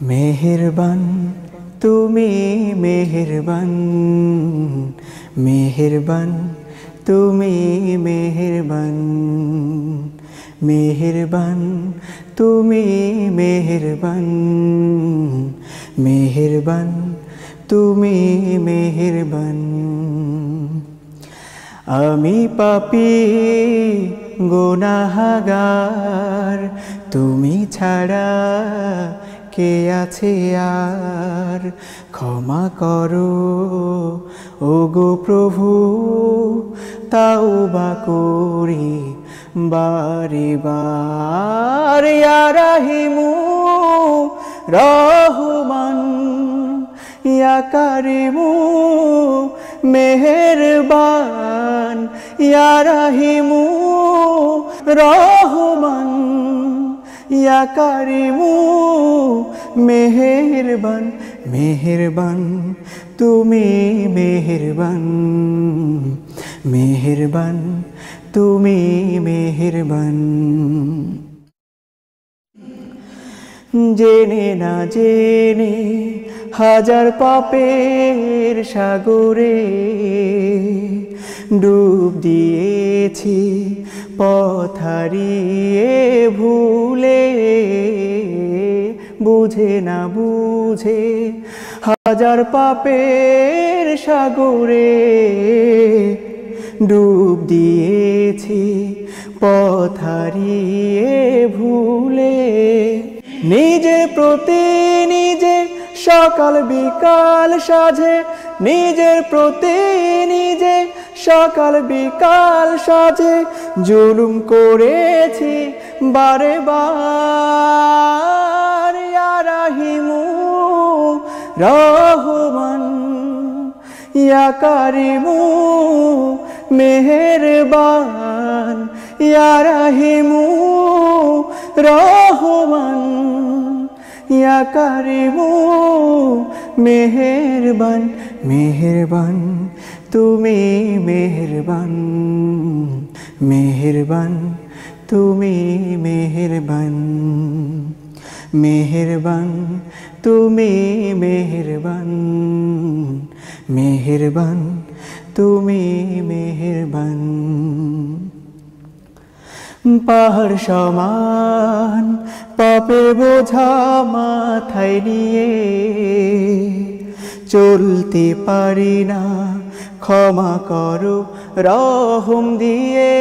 मेहरबान तुमी मेहरबान, मेहरबान तुमी मेहरबान, मेहरबान तुमी मेहरबान, मेहरबान तुमी मेहरबान। आमी पापी गुनाहगार, तुमी छाड़ा के आछे यार। क्षमा करो ओगो प्रभु, ताओबा करी बारे बार। या रहीमु रहमान, या करीमु मेहरबान, या रहीमु रहमान, या करीमु मेहरबान। मेहरबान तुमी मेहरबान, मेहरबान तुमी मेहरबान। जेने ना जेने হাজার পাপের সাগরে ডুব দিয়েছি, পথ হারিয়ে ভুলে। বুঝে না বুঝে হাজার পাপের সাগরে ডুব দিয়েছি, পথ হারিয়ে ভুলে। নিজে প্রতি নিজে সকাল বিকাল সাজে, নিজের প্রতি নিজে সকাল বিকাল সাজে। জুলুম করেছি বারে বার। ইয়া রাহিমু রহমান, ইয়া কারিমু মেহেরবান, ইয়া রাহিমু রহমান, या करीमु मेहरबान। मेहरबान तुमी मेहरबान, मेहरबान तुमी मेहरबान, मेहरबान तुमी मेहरबान, मेहरबान तुमी मेहरबान। पहाड़ समान पापेर बोझा माथाय निये चलते पारी ना। क्षमा करो रहम दिए।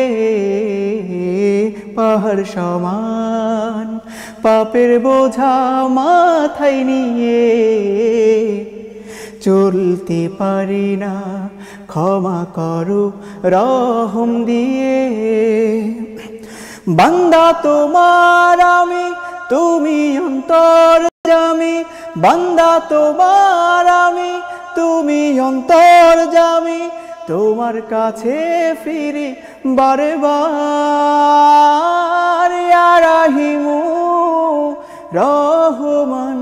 पहाड़ समान पापेर बोझा माथाय निये चलते पारी ना। क्षमा करो रहम दिए। बंदा तुम्हार आमी तुमी अंतर्यामी, बंदा तुम्हार आमी तुमी अंतर्यामी। तुम्हार काछे फिरी बारे बार। या रहीमु रहमान,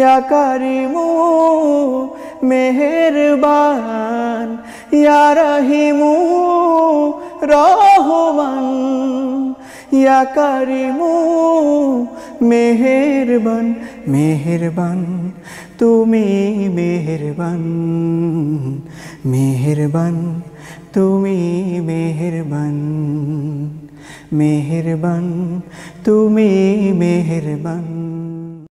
या करीमु मेहरबान, या रहीमु रहमान, या करीमु मेहरबान। मेहरबान तुमी मेहरबान, मेहरबान तुमी मेहरबान, मेहरबान तुमी मेहरबान।